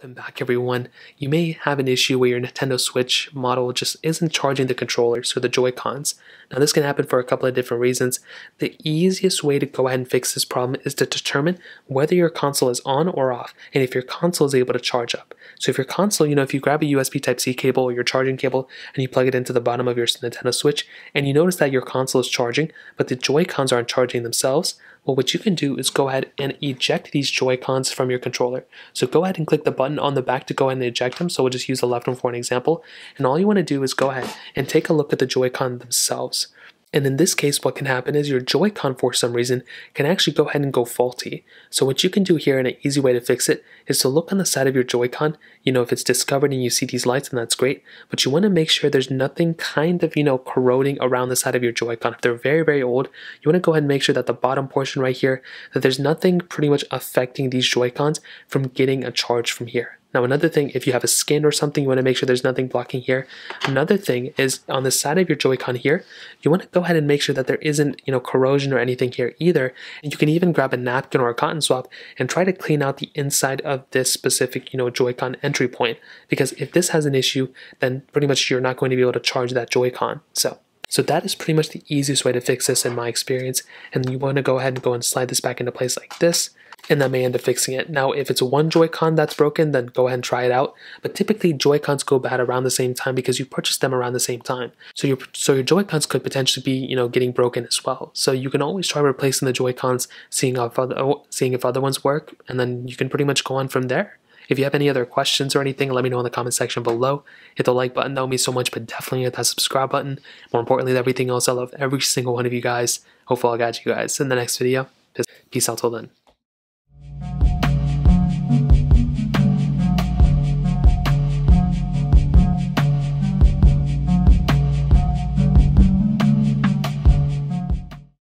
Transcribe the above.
Welcome back everyone. You may have an issue where your Nintendo Switch model just isn't charging the controllers or the Joy-Cons. Now this can happen for a couple of different reasons. The easiest way to go ahead and fix this problem is to determine whether your console is on or off and if your console is able to charge up. So if your console, if you grab a USB Type-C cable or your charging cable and you plug it into the bottom of your Nintendo Switch and you notice that your console is charging but the Joy-Cons aren't charging themselves, well, what you can do is go ahead and eject these Joy-Cons from your controller. So go ahead and click the button on the back to go ahead and eject them. So we'll just use the left one for an example. And all you want to do is go ahead and take a look at the Joy-Con themselves. And in this case, what can happen is your Joy-Con, for some reason, can actually go ahead and go faulty. So what you can do here, and an easy way to fix it, is to look on the side of your Joy-Con. If it's discovered and you see these lights, then that's great. But you want to make sure there's nothing kind of, corroding around the side of your Joy-Con. If they're very, very old, you want to go ahead and make sure that the bottom portion right here, that there's nothing pretty much affecting these Joy-Cons from getting a charge from here. Now another thing, if you have a skin or something, you want to make sure there's nothing blocking here. Another thing is on the side of your Joy-Con here, you want to go ahead and make sure that there isn't, corrosion or anything here either. And you can even grab a napkin or a cotton swab and try to clean out the inside of this specific, Joy-Con entry point. Because if this has an issue, then pretty much you're not going to be able to charge that Joy-Con. So that is pretty much the easiest way to fix this in my experience. And you want to go ahead and slide this back into place like this. And that may end up fixing it. Now, if it's one Joy-Con that's broken, then go ahead and try it out. But typically, Joy-Cons go bad around the same time because you purchased them around the same time. So your Joy-Cons could potentially be, getting broken as well. So you can always try replacing the Joy-Cons, seeing if other ones work, and then you can pretty much go on from there. If you have any other questions or anything, let me know in the comment section below. Hit the like button, that would mean so much, but definitely hit that subscribe button. More importantly than everything else, I love every single one of you guys. Hopefully I'll catch you guys in the next video. Peace out till then.